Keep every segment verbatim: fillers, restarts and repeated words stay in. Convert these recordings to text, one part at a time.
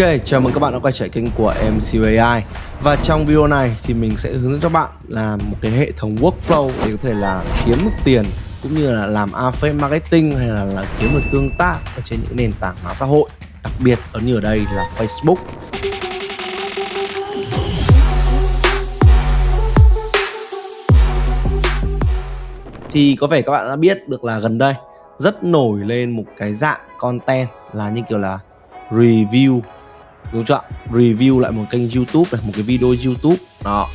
Ok, chào mừng các bạn đã quay trở lại kênh của em xê bê a i. Và trong video này thì mình sẽ hướng dẫn cho bạn làm một cái hệ thống workflow để có thể là kiếm được tiền cũng như là làm affiliate marketing hay là, là kiếm được tương tác ở trên những nền tảng mạng xã hội, đặc biệt ở như ở đây là Facebook. Thì có vẻ các bạn đã biết được là gần đây rất nổi lên một cái dạng content là như kiểu là review, đúng chưa? Review lại một kênh YouTube này, một cái video YouTube đó.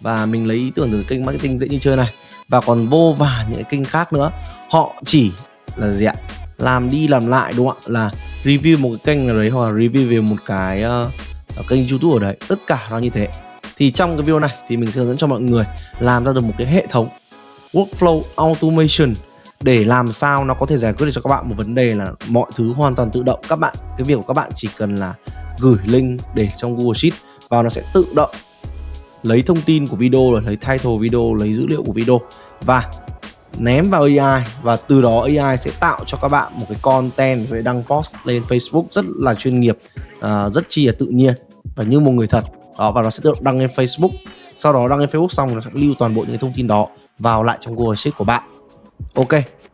Và mình lấy ý tưởng từ kênh marketing dễ như chơi này và còn vô vàn những cái kênh khác nữa. Họ chỉ là gì ạ? Làm đi làm lại, đúng không ạ? Là review một cái kênh nào đấy hoặc là review về một cái uh, kênh YouTube ở đấy. Tất cả nó như thế. Thì trong cái video này thì mình sẽ hướng dẫn cho mọi người làm ra được một cái hệ thống workflow automation để làm sao nó có thể giải quyết được cho các bạn một vấn đề là mọi thứ hoàn toàn tự động. Các bạn, cái việc của các bạn chỉ cần là gửi link để trong Google Sheet và nó sẽ tự động lấy thông tin của video, lấy title video, lấy dữ liệu của video và ném vào a i, và từ đó a i sẽ tạo cho các bạn một cái content để đăng post lên Facebook rất là chuyên nghiệp, rất chi là tự nhiên và như một người thật đó, và nó sẽ tự động đăng lên Facebook. Sau đó đăng lên Facebook xong nó sẽ lưu toàn bộ những cái thông tin đó vào lại trong Google Sheet của bạn. Ok,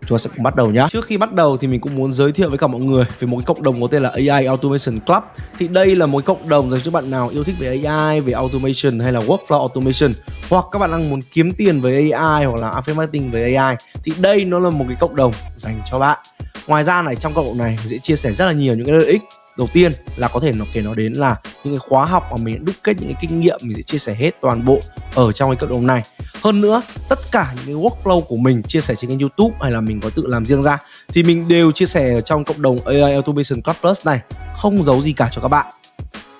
chúng ta sẽ cùng bắt đầu nhé. Trước khi bắt đầu thì mình cũng muốn giới thiệu với cả mọi người về một cái cộng đồng có tên là a i Automation Club. Thì đây là một cộng đồng dành cho bạn nào yêu thích về a i, về automation hay là workflow automation, hoặc các bạn đang muốn kiếm tiền với a i hoặc là affiliate marketing với a i, thì đây nó là một cái cộng đồng dành cho bạn. Ngoài ra này, trong cộng đồng này mình sẽ chia sẻ rất là nhiều những cái lợi ích. Đầu tiên là có thể nó kể nó đến là những cái khóa học mà mình đúc kết những cái kinh nghiệm, mình sẽ chia sẻ hết toàn bộ ở trong cái cộng đồng này. Hơn nữa, tất cả những cái workflow của mình chia sẻ trên kênh YouTube hay là mình có tự làm riêng ra thì mình đều chia sẻ ở trong cộng đồng a i Automation Club Plus này, không giấu gì cả cho các bạn.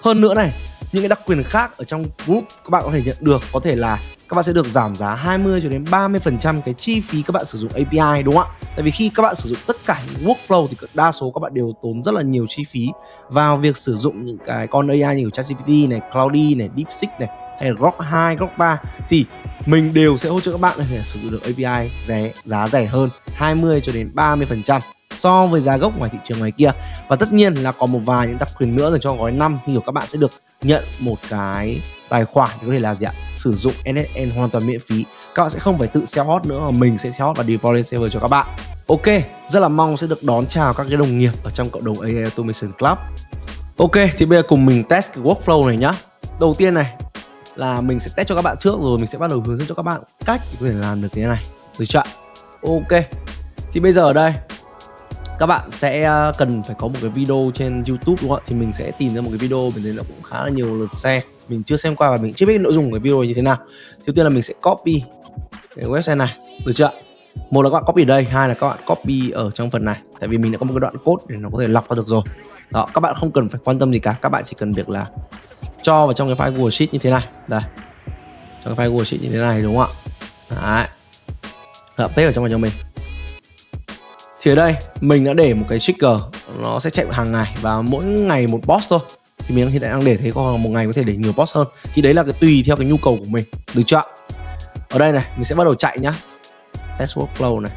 Hơn nữa này, những cái đặc quyền khác ở trong group các bạn có thể nhận được, có thể là các bạn sẽ được giảm giá hai mươi cho đến ba mươi phần trăm cái chi phí các bạn sử dụng a pê i, đúng không ạ? Tại vì khi các bạn sử dụng tất cả những workflow thì đa số các bạn đều tốn rất là nhiều chi phí vào việc sử dụng những cái con a i như ChatGPT này, Cloudy này, DeepSeek này hay là Grok hai, Grok ba, thì mình đều sẽ hỗ trợ các bạn để sử dụng được a pê i rẻ, giá rẻ hơn hai mươi cho đến ba mươi phần trăm so với giá gốc ngoài thị trường ngoài kia. Và tất nhiên là còn một vài những đặc quyền nữa dành cho gói năm, như các bạn sẽ được nhận một cái tài khoản có thể là gì ạ? Sử dụng en eight N hoàn toàn miễn phí. Các bạn sẽ không phải tự sell hot nữa mà mình sẽ sell hot và deploy lên server cho các bạn. Ok, rất là mong sẽ được đón chào các cái đồng nghiệp ở trong cộng đồng a i Automation Club. Ok, thì bây giờ cùng mình test cái workflow này nhá. Đầu tiên này là mình sẽ test cho các bạn trước rồi mình sẽ bắt đầu hướng dẫn cho các bạn cách có thể làm được cái này, được chưa? Ok, thì bây giờ ở đây các bạn sẽ cần phải có một cái video trên YouTube, đúng không ạ? Thì mình sẽ tìm ra một cái video, mình thấy nó cũng khá là nhiều lượt share, mình chưa xem qua và mình chưa biết nội dung của cái video như thế nào. Thì đầu tiên là mình sẽ copy cái website này, được chưa? Một là các bạn copy ở đây, hai là các bạn copy ở trong phần này, tại vì mình đã có một cái đoạn code để nó có thể lọc ra được rồi. Đó, các bạn không cần phải quan tâm gì cả, các bạn chỉ cần việc là cho vào trong cái file Google Sheet như thế này, đây, trong cái file Google Sheet như thế này, đúng không ạ? Đấy, paste vào trong phần cho mình. Thì ở đây mình đã để một cái trigger, nó sẽ chạy hàng ngày và mỗi ngày một post thôi. Thì mình hiện tại đang để thế, còn một ngày có thể để nhiều post hơn. Thì đấy là cái tùy theo cái nhu cầu của mình, được chưa? Ở đây này, mình sẽ bắt đầu chạy nhá. Test workflow này.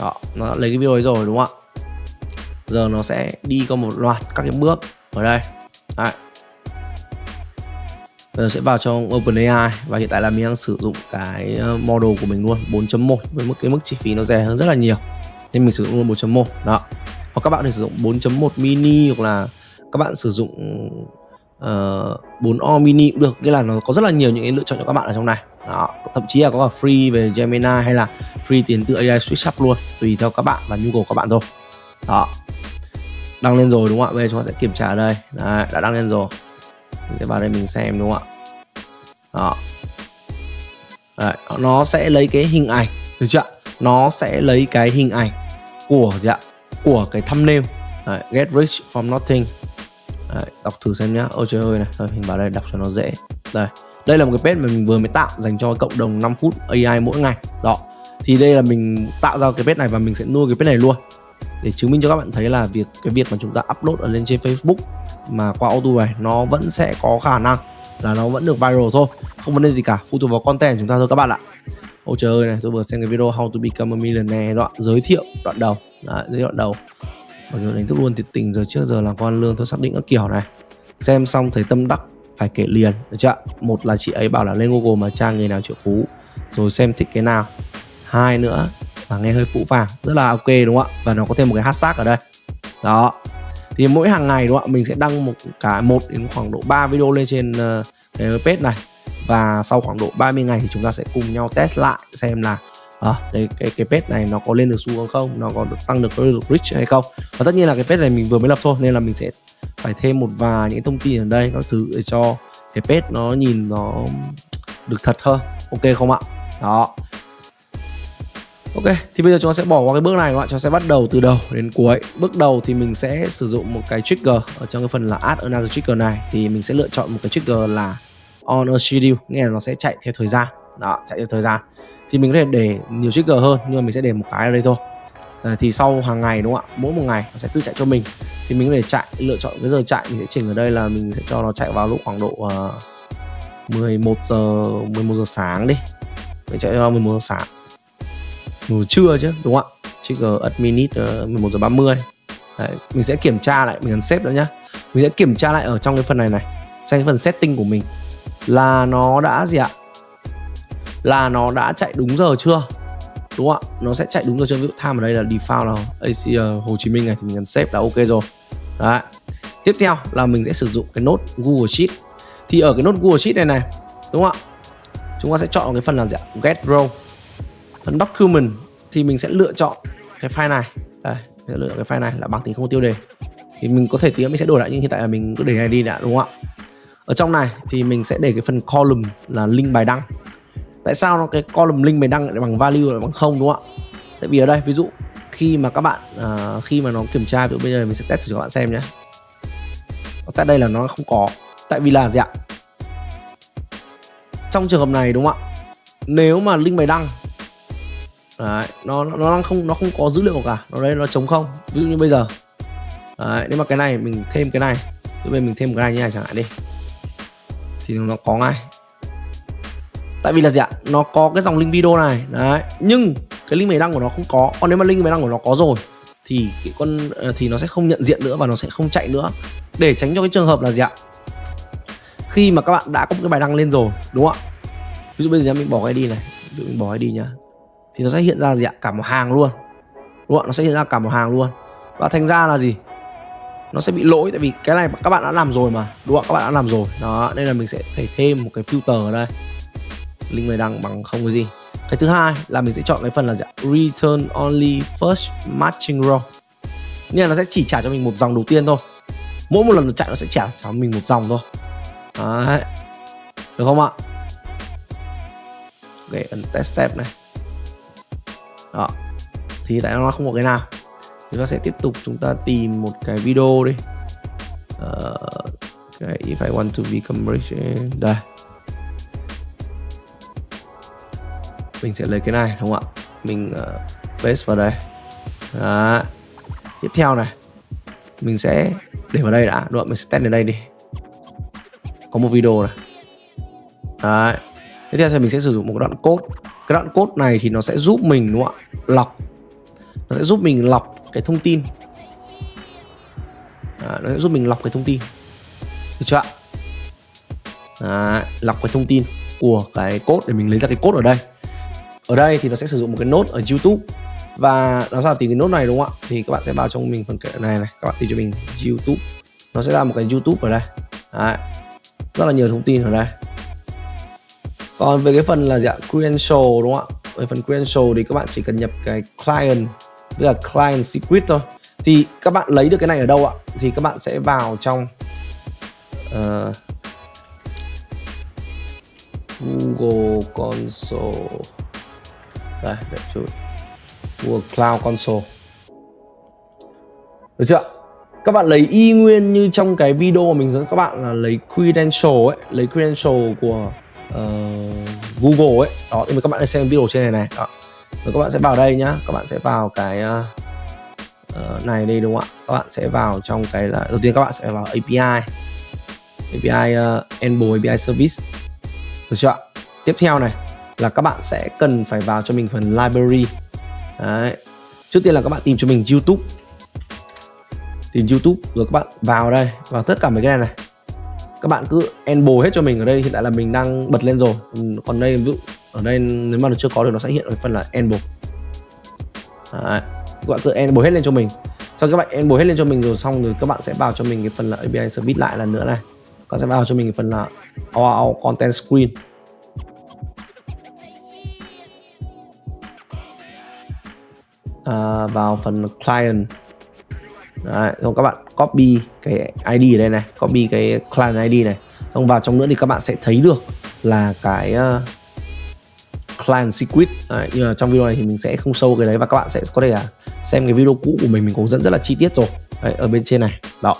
Đó, nó đã lấy cái video ấy rồi, đúng không ạ? Giờ nó sẽ đi qua một loạt các cái bước ở đây. Đấy. Giờ sẽ vào trong OpenAI và hiện tại là mình đang sử dụng cái model của mình luôn bốn chấm một với mức cái mức chi phí nó rẻ hơn rất là nhiều nên mình sử dụng luôn bốn chấm một đó. Hoặc các bạn thì sử dụng bốn chấm một mini hoặc là các bạn sử dụng uh, bốn o mini cũng được, nghĩa là nó có rất là nhiều những cái lựa chọn cho các bạn ở trong này đó. Thậm chí là có cả free về Gemini hay là free tiền từ a i Switch Up luôn, tùy theo các bạn và nhu cầu các bạn thôi đó. Đăng lên rồi, đúng không ạ? Bây giờ chúng ta sẽ kiểm tra ở đây. Đấy, đã đăng lên rồi. Mình sẽ vào đây mình xem, đúng không ạ? Đó. Đấy, nó sẽ lấy cái hình ảnh, được chưa? Nó sẽ lấy cái hình ảnh của dạ của cái thumbnail. Đấy, get rich from nothing. Đấy, đọc thử xem nhá. Ôi trời ơi này, thôi mình vào đây đọc cho nó dễ. Đây, đây là một cái page mà mình vừa mới tạo dành cho cộng đồng năm phút a i mỗi ngày. Đó. Thì đây là mình tạo ra cái page này và mình sẽ nuôi cái page này luôn để chứng minh cho các bạn thấy là việc cái việc mà chúng ta upload ở lên trên Facebook mà qua auto này nó vẫn sẽ có khả năng là nó vẫn được viral thôi, không vấn đề gì cả, phụ thuộc vào content của chúng ta thôi các bạn ạ. Ôi trời ơi này, tôi vừa xem cái video How to Become a Millionaire, đoạn giới thiệu đoạn đầu, đấy, giới thiệu đoạn đầu bảo hiểm đánh thức luôn, thiệt tình rồi, trước giờ làm quan lương tôi xác định các kiểu này. Xem xong thấy tâm đắc phải kể liền, được chưa? Một là chị ấy bảo là lên Google mà tra người nào triệu phú rồi xem thích cái nào. Hai nữa là nghe hơi phũ phàng, rất là ok đúng không ạ? Và nó có thêm một cái hashtag ở đây. Đó. Thì mỗi hàng ngày đúng không ạ, mình sẽ đăng một cả một đến khoảng độ ba video lên trên uh, cái page này, và sau khoảng độ ba mươi ngày thì chúng ta sẽ cùng nhau test lại xem là à, cái, cái cái page này nó có lên được xu không, nó có được tăng được, có được reach hay không. Và tất nhiên là cái page này mình vừa mới lập thôi, nên là mình sẽ phải thêm một vài những thông tin ở đây các thứ để cho cái page nó nhìn nó được thật hơn, ok không ạ? Đó. Ok, thì bây giờ chúng ta sẽ bỏ qua cái bước này các bạn, chúng ta sẽ bắt đầu từ đầu đến cuối. Bước đầu thì mình sẽ sử dụng một cái trigger ở trong cái phần là add another trigger này, thì mình sẽ lựa chọn một cái trigger là on a schedule, nghĩa là nó sẽ chạy theo thời gian. Đó, chạy theo thời gian. Thì mình có thể để nhiều trigger hơn, nhưng mà mình sẽ để một cái ở đây thôi. À, thì sau hàng ngày đúng không ạ? Mỗi một ngày nó sẽ tự chạy cho mình. Thì mình có thể chạy, lựa chọn cái giờ chạy, mình sẽ chỉnh ở đây là mình sẽ cho nó chạy vào lúc khoảng độ uh, mười một giờ sáng đi. Mình chạy vào mười một giờ sáng. Mười trưa chứ, đúng không ạ? Trigger at minute uh, mười một giờ ba mươi. Đấy, mình sẽ kiểm tra lại, mình cần xếp nữa nhá. Mình sẽ kiểm tra lại ở trong cái phần này này, sang cái phần setting của mình là nó đã gì ạ? Là nó đã chạy đúng giờ chưa, đúng không ạ? Nó sẽ chạy đúng giờ chưa. Ví dụ time ở đây là default là Asia Hồ Chí Minh này, thì mình nhấn save là ok rồi. Đấy. Tiếp theo là mình sẽ sử dụng cái nốt Google Sheet. Thì ở cái nốt Google Sheet này này, đúng không ạ, chúng ta sẽ chọn cái phần là gì ạ? Get Row. Phần Document thì mình sẽ lựa chọn cái file này. Đây, mình sẽ lựa chọn cái file này là bằng tính không tiêu đề. Thì mình có thể tí nữa mình sẽ đổi lại, nhưng hiện tại là mình cứ để này đi đã, đúng không ạ? Ở trong này thì mình sẽ để cái phần column là link bài đăng. Tại sao nó cái column link bài đăng lại bằng value lại bằng không, đúng không ạ? Tại vì ở đây ví dụ khi mà các bạn uh, khi mà nó kiểm tra, ví dụ bây giờ mình sẽ test cho các bạn xem nhé. Tại đây là nó không có. Tại vì là gì ạ? Trong trường hợp này đúng không ạ? Nếu mà link bài đăng đấy, nó nó đang không nó không có dữ liệu cả, nó đây nó trống không. Ví dụ như bây giờ đấy, nếu mà cái này mình thêm cái này, ví dụ mình thêm cái này như này chẳng hạn đi, thì nó có ngay. Tại vì là gì ạ? Nó có cái dòng link video này. Đấy, nhưng cái link bài đăng của nó không có. Còn nếu mà link bài đăng của nó có rồi thì cái con thì nó sẽ không nhận diện nữa và nó sẽ không chạy nữa. Để tránh cho cái trường hợp là gì ạ? Khi mà các bạn đã có một cái bài đăng lên rồi, đúng không ạ? Ví dụ bây giờ mình bỏ cái i đê này, ví dụ mình bỏ i đê nhá. Thì nó sẽ hiện ra gì ạ? Cả một hàng luôn. Đúng không ạ? Nó sẽ hiện ra cả một hàng luôn. Và thành ra là gì? Nó sẽ bị lỗi, tại vì cái này các bạn đã làm rồi mà, đúng không? Các bạn đã làm rồi. Đó, nên là mình sẽ thể thêm một cái filter ở đây. Link bài đăng bằng không có gì. Cái thứ hai là mình sẽ chọn cái phần là gì? Return only first matching row. Nên là nó sẽ chỉ trả cho mình một dòng đầu tiên thôi. Mỗi một lần nó chạy nó sẽ trả cho mình một dòng thôi. Đấy. Được không ạ? Ok, ấn test step này. Đó. Thì tại nó không có cái nào. Chúng ta sẽ tiếp tục, chúng ta tìm một cái video đi. uh, okay, If I want to become rich. Đây, mình sẽ lấy cái này đúng không ạ? Mình uh, paste vào đây. Đó. Tiếp theo này, mình sẽ để vào đây đã, đúng không? Mình sẽ test đến đây đi. Có một video này. Đấy. Tiếp theo thì mình sẽ sử dụng một đoạn code. Cái đoạn code này thì nó sẽ giúp mình, đúng không ạ? Lọc. Nó sẽ giúp mình lọc cái thông tin. Đó. Nó sẽ giúp mình lọc cái thông tin. Được chưa ạ? Đó. Lọc cái thông tin của cái code để mình lấy ra cái code ở đây. Ở đây thì nó sẽ sử dụng một cái nốt ở YouTube. Và làm sao tìm cái nốt này, đúng không ạ? Thì các bạn sẽ vào trong mình phần cái này này, các bạn tìm cho mình YouTube. Nó sẽ ra một cái YouTube ở đây. Đấy. Rất là nhiều thông tin ở đây. Còn về cái phần là dạng credential, đúng không ạ? Về phần credential thì các bạn chỉ cần nhập cái client tức là client secret thôi. Thì các bạn lấy được cái này ở đâu ạ? Thì các bạn sẽ vào trong uh, Google Console. Đây, để chút. Google Cloud Console. Được chưa? Các bạn lấy y nguyên như trong cái video mà mình dẫn các bạn là lấy credential ấy, lấy credential của uh, Google ấy. Đó, thì các bạn hãy xem video trên này này. Đó. Rồi các bạn sẽ vào đây nhá, các bạn sẽ vào cái uh, này đây, đúng không ạ? Các bạn sẽ vào trong cái là đầu tiên các bạn sẽ vào a pê i. a pê i uh, Enable a pê i Service. Được chưa? Tiếp theo này là các bạn sẽ cần phải vào cho mình phần library. Đấy. Trước tiên là các bạn tìm cho mình YouTube. tìm YouTube rồi các bạn vào đây, vào tất cả mấy cái này này, các bạn cứ enable hết cho mình. Ở đây hiện tại là mình đang bật lên rồi, còn đây ví dụ ở đây nếu mà nó chưa có được nó sẽ hiện ở phần là enable. Đấy, các bạn cứ enable hết lên cho mình, sau các bạn enable hết lên cho mình rồi xong rồi các bạn sẽ vào cho mình cái phần là a pê i submit lại lần nữa này, các bạn sẽ vào cho mình cái phần là all content screen. À, vào phần client. Đấy, xong các bạn copy cái i đê ở đây này, copy cái client i đê này, xong vào trong nữa thì các bạn sẽ thấy được là cái uh, client secret. Đấy, nhưng mà trong video này thì mình sẽ không show cái đấy, và các bạn sẽ có thể là xem cái video cũ của mình mình cũng dẫn rất là chi tiết rồi. Đấy, ở bên trên này đó.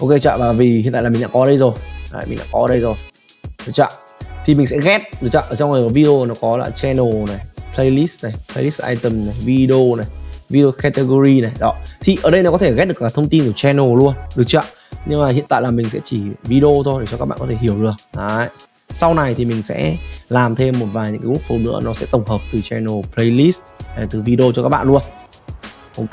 Ok chưa? Và vì hiện tại là mình đã có đây rồi. Đấy, mình đã có đây rồi, được chưa? Thì mình sẽ ghét, được chưa? Ở trong này có video nó có là channel này, playlist này, playlist item này, video này, video category này, đó. Thì ở đây nó có thể ghét được cả thông tin của channel luôn, được chưa? Nhưng mà hiện tại là mình sẽ chỉ video thôi để cho các bạn có thể hiểu được. Đấy. Sau này thì mình sẽ làm thêm một vài những cái workflow nữa, nó sẽ tổng hợp từ channel, playlist, từ video cho các bạn luôn. Ok.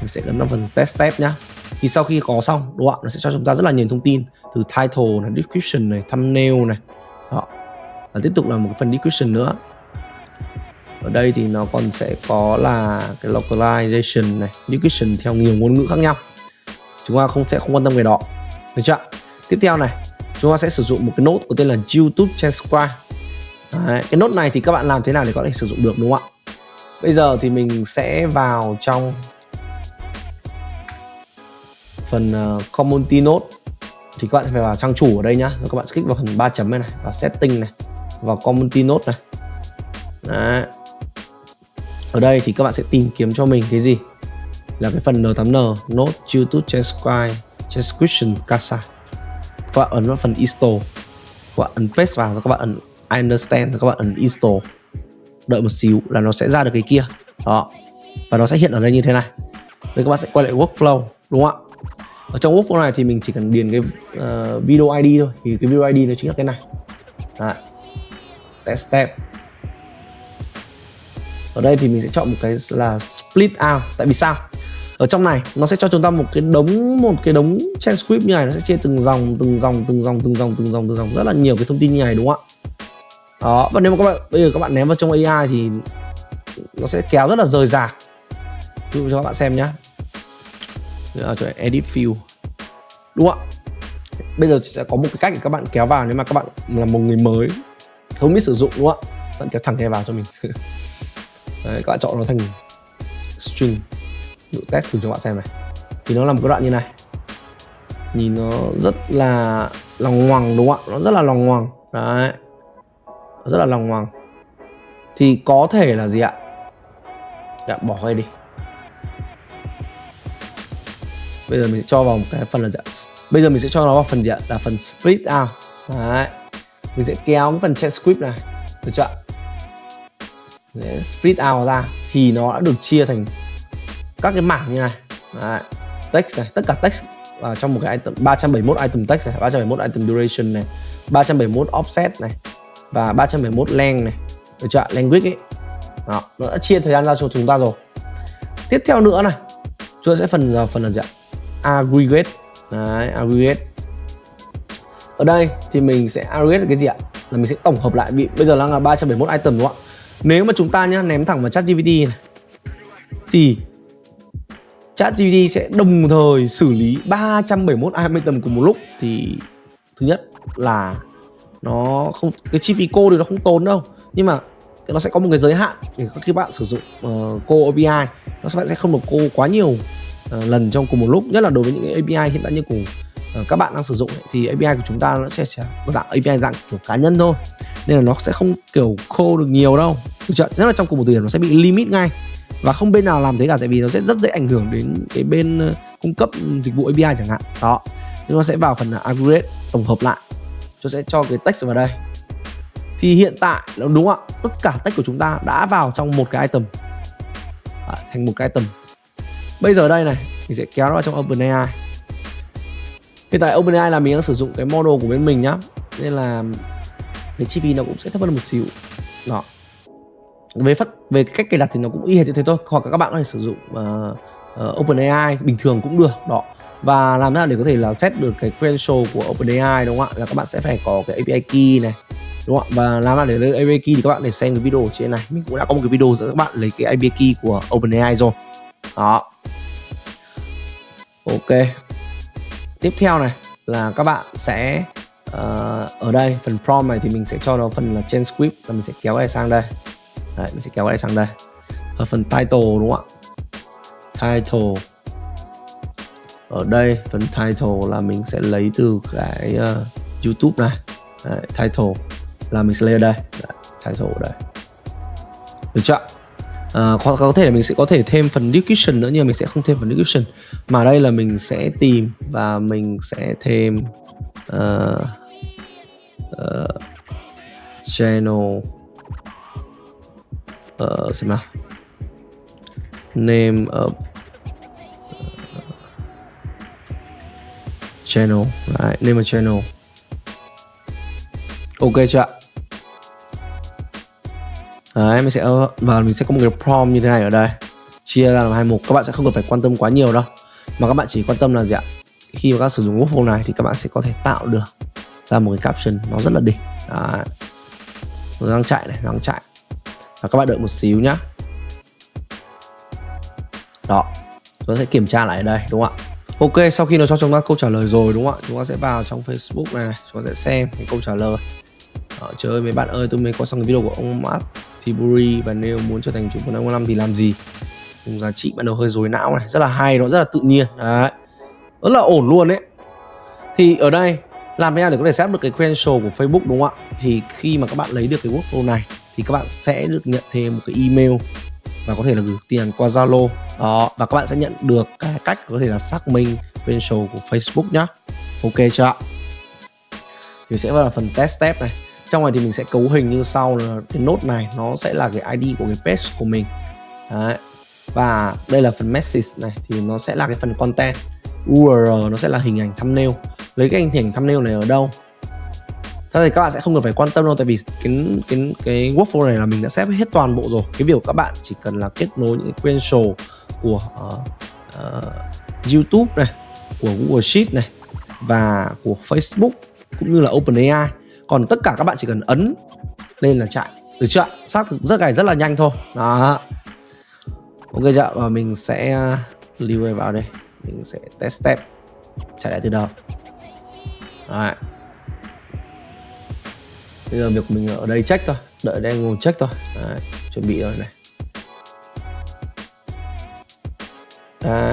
Mình sẽ nhấn vào test step nhá. Thì sau khi có xong, đúng không? Nó sẽ cho chúng ta rất là nhiều thông tin từ title này, description này, thumbnail này. Đó. Và tiếp tục là một cái phần description nữa. Ở đây thì nó còn sẽ có là cái localization này, description theo nhiều ngôn ngữ khác nhau. Chúng ta không sẽ không quan tâm về đó, được chưa? Tiếp theo này, chúng ta sẽ sử dụng một cái nốt có tên là YouTube Transcribe. Đấy, cái nốt này thì các bạn làm thế nào để có thể sử dụng được, đúng không ạ? Bây giờ thì mình sẽ vào trong phần uh, community note. Thì các bạn phải vào trang chủ ở đây nhá. Rồi các bạn click vào phần ba chấm này, này, vào setting này, vào community note này. Đấy. Ở đây thì các bạn sẽ tìm kiếm cho mình cái gì là cái phần en tám en Note YouTube Transcribe Transcription Casa. Các bạn ấn vào phần install, các bạn ấn paste vào, rồi các bạn ấn I understand, rồi các bạn ấn install. Đợi một xíu là nó sẽ ra được cái kia đó, và nó sẽ hiện ở đây như thế này. Đây các bạn sẽ quay lại workflow, đúng không ạ? Ở trong workflow này thì mình chỉ cần điền cái uh, video i đê thôi, thì cái video i đê nó chính là cái này. Đấy. Test step. Ở đây thì mình sẽ chọn một cái là split out. Tại vì sao? Ở trong này nó sẽ cho chúng ta một cái đống một cái đống transcript như này, nó sẽ chia từng dòng từng dòng từng dòng từng dòng từng dòng từng dòng rất là nhiều cái thông tin như này, đúng không ạ? Đó, và nếu mà các bạn bây giờ các bạn ném vào trong a i thì nó sẽ kéo rất là rời rạc. Ví dụ cho các bạn xem nhá. Rồi cho edit fill. Đúng không ạ? Bây giờ sẽ có một cái cách để các bạn kéo vào nếu mà các bạn là một người mới không biết sử dụng, đúng không ạ? Bạn kéo thẳng này vào cho mình. Đấy, các bạn chọn nó thành string. Độ test thử cho các bạn xem này. Thì nó là một cái đoạn như này. Nhìn nó rất là lòng ngoằng, đúng không ạ? Nó rất là lòng ngoằng. Đấy. Nó rất là lòng ngoằng. Thì có thể là gì ạ? Đã bỏ cái đi. Bây giờ mình sẽ cho vào một cái phần là gì ạ? Bây giờ mình sẽ cho nó vào phần gì ạ? Là phần split out. Đấy. Mình sẽ kéo cái phần transcript này, được chưa ạ? Để split out ra thì nó đã được chia thành các cái mảng như này. Đấy, text này, tất cả text vào trong một cái item, ba trăm bảy mươi mốt item text này, ba trăm bảy mươi mốt item duration này, ba trăm bảy mươi mốt offset này và ba trăm bảy mươi mốt length này, được chưa? Language ấy. Đó, nó đã chia thời gian ra cho chúng ta rồi. Tiếp theo nữa này, chúng ta sẽ phần phần là gì ạ? Aggregate. Đấy, aggregate. Ở đây thì mình sẽ aggregate cái gì ạ? Là mình sẽ tổng hợp lại, bị bây giờ đang là ba trăm bảy mươi mốt item, đúng không ạ? Nếu mà chúng ta nhá ném thẳng vào ChatGPT này thì ChatGPT sẽ đồng thời xử lý ba trăm bảy mươi mốt item cùng một lúc, thì thứ nhất là nó không, cái chi phí code thì nó không tốn đâu, nhưng mà nó sẽ có một cái giới hạn để các bạn sử dụng uh, code a pê i, nó sẽ không được code quá nhiều uh, lần trong cùng một lúc, nhất là đối với những cái a pê i hiện tại như của uh, các bạn đang sử dụng ấy, thì a pê i của chúng ta nó sẽ dạng a pê i dạng kiểu cá nhân thôi, nên là nó sẽ không kiểu khô được nhiều đâu, được chưa? Rất là trong cùng một thời điểm nó sẽ bị limit ngay, và không bên nào làm thế cả, tại vì nó sẽ rất dễ ảnh hưởng đến cái bên cung cấp dịch vụ a pê i chẳng hạn. Đó, chúng nó sẽ vào phần là aggregate, tổng hợp lại. Chúng sẽ cho cái text vào đây. Thì hiện tại nó đúng không ạ? Tất cả text của chúng ta đã vào trong một cái item. Đó, thành một cái item. Bây giờ đây này, mình sẽ kéo nó vào trong OpenAI. Hiện tại OpenAI là mình đang sử dụng cái model của bên mình nhá. Nên là cái chi phí nó cũng sẽ thấp hơn một xíu. Đó. Về phát về cách cài đặt thì nó cũng y hệt như thế thôi. Hoặc các bạn có thể sử dụng uh, uh, OpenAI bình thường cũng được đó. Và làm thế nào để có thể là set được cái credential của OpenAI, đúng không ạ? Là các bạn sẽ phải có cái a pê i key này, đúng không ạ? Và làm thế nào để lấy a pê i key thì các bạn để xem cái video ở trên này. Mình cũng đã có một cái video dẫn các bạn lấy cái a pê i key của OpenAI rồi. Đó. Ok. Tiếp theo này là các bạn sẽ uh, ở đây phần prompt này thì mình sẽ cho nó phần là change script, là mình sẽ kéo cái này sang đây. Đấy, mình sẽ kéo cái này sang đây. Và phần title, đúng không ạ? Title. Ở đây phần title là mình sẽ lấy từ cái uh, YouTube này. Đấy, title là mình sẽ lấy ở đây. Đấy, title ở đây. Được chưa? À, có, có thể là mình sẽ có thể thêm phần description nữa, nhưng mình sẽ không thêm phần description. Mà đây là mình sẽ tìm và mình sẽ thêm uh, uh, channel uh, xem nào. Name of channel. Đấy, name of channel. Ok chưa ạ? Đấy, mình sẽ và mình sẽ có một cái prompt như thế này ở đây, chia ra làm hai mục. Các bạn sẽ không cần phải quan tâm quá nhiều đâu, mà các bạn chỉ quan tâm là gì ạ? Khi mà các bạn sử dụng workflow này thì các bạn sẽ có thể tạo được ra một cái caption nó rất là đỉnh. Đấy. Nó đang chạy này, nó đang chạy. Và các bạn đợi một xíu nhá. Đó, nó sẽ kiểm tra lại ở đây, đúng không ạ? Ok, sau khi nó cho chúng ta câu trả lời rồi, đúng không ạ? Chúng ta sẽ vào trong Facebook này, chúng ta sẽ xem cái câu trả lời. Đó, trời ơi mấy bạn ơi, tôi mới có xong cái video của ông Mark Tiburi và nếu muốn trở thành chủ của năm năm thì làm gì? Cùng giá trị ban đầu hơi rối não này, rất là hay, nó rất là tự nhiên. Đấy, rất là ổn luôn đấy. Thì ở đây làm thế nào để có thể set được cái credential của Facebook, đúng không ạ? Thì khi mà các bạn lấy được cái workflow này thì các bạn sẽ được nhận thêm một cái email và có thể là gửi tiền qua Zalo. Đó, và các bạn sẽ nhận được cái cách có thể là xác minh credential của Facebook nhá. Ok chưa ạ? Thì sẽ vào phần test step này. Trong này thì mình sẽ cấu hình như sau, là cái nốt này nó sẽ là cái i đê của cái page của mình. Đấy. Và đây là phần message này thì nó sẽ là cái phần content. u a rờ nó sẽ là hình ảnh thumbnail. Lấy cái hình ảnh thumbnail này ở đâu? Thế thì các bạn sẽ không cần phải quan tâm đâu, tại vì cái cái cái workflow này là mình đã xếp hết toàn bộ rồi. Cái việc các bạn chỉ cần là kết nối những credential của uh, uh, YouTube này, của Google Sheet này và của Facebook cũng như là OpenAI. Còn tất cả các bạn chỉ cần ấn lên là chạy. Được chưa? Xác thực rất gài rất là nhanh thôi. Đó. Ok chưa? Và mình sẽ lưu vào đây. Mình sẽ test step, chạy lại từ đầu. Đấy. Bây giờ việc mình ở đây check thôi, đợi đây ngồi check thôi. Đấy, chuẩn bị rồi này. Đấy.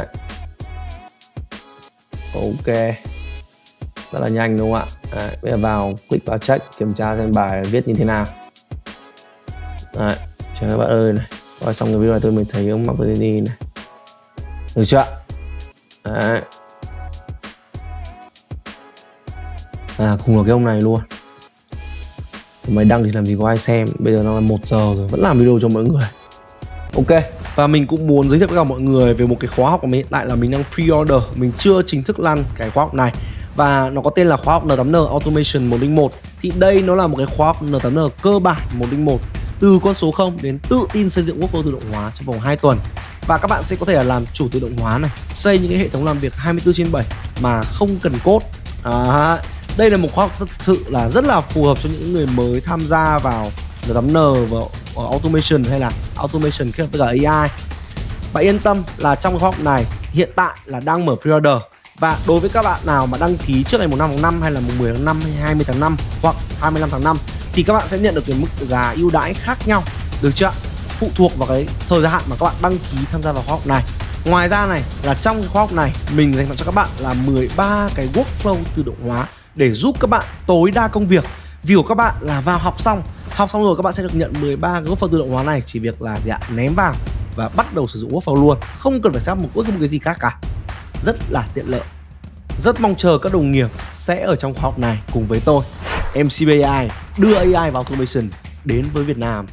Ok, rất là nhanh đúng không ạ? Đấy, bây giờ vào click vào check, kiểm tra xem bài viết như thế nào. Đấy, trời ơi bạn ơi này, coi xong cái video này tôi mới thấy ông mặc cái gì này. Được chưa? Đấy. À, cùng là cái ông này luôn. Mày đăng thì làm gì có ai xem. Bây giờ nó là một giờ rồi, vẫn làm video cho mọi người. Ok, và mình cũng muốn giới thiệu với cả mọi người về một cái khóa học của mình hiện tại là mình đang pre-order. Mình chưa chính thức lan cái khóa học này. Và nó có tên là khóa học en tám en Automation một không một. Thì đây nó là một cái khóa học en tám en cơ bản một không một, từ con số không đến tự tin xây dựng workflow tự động hóa trong vòng hai tuần. Và các bạn sẽ có thể là làm chủ tự động hóa này, xây những cái hệ thống làm việc hai mươi tư trên bảy mà không cần code. Đó. Đây là một khóa học thực sự là rất là phù hợp cho những người mới tham gia vào en tám en và Automation hay là Automation kết hợp với cả a i. Và yên tâm là trong khóa học này hiện tại là đang mở pre-order. Và đối với các bạn nào mà đăng ký trước ngày mùng năm tháng năm hay là mùng mười tháng năm hay hai mươi tháng năm hoặc hai mươi lăm tháng năm thì các bạn sẽ nhận được cái mức giá ưu đãi khác nhau. Được chưa? Phụ thuộc vào cái thời gian mà các bạn đăng ký tham gia vào khóa học này. Ngoài ra này là trong khóa học này mình dành tặng cho các bạn là mười ba cái workflow tự động hóa để giúp các bạn tối đa công việc. Vì của các bạn là vào học xong, học xong rồi các bạn sẽ được nhận mười ba cái workflow tự động hóa này, chỉ việc là dạ, ném vào và bắt đầu sử dụng workflow luôn, không cần phải set một bất cứ một cái gì khác cả. Rất là tiện lợi. Rất mong chờ các đồng nghiệp sẽ ở trong khóa học này cùng với tôi, em xê bê a i, đưa a i vào automation đến với Việt Nam.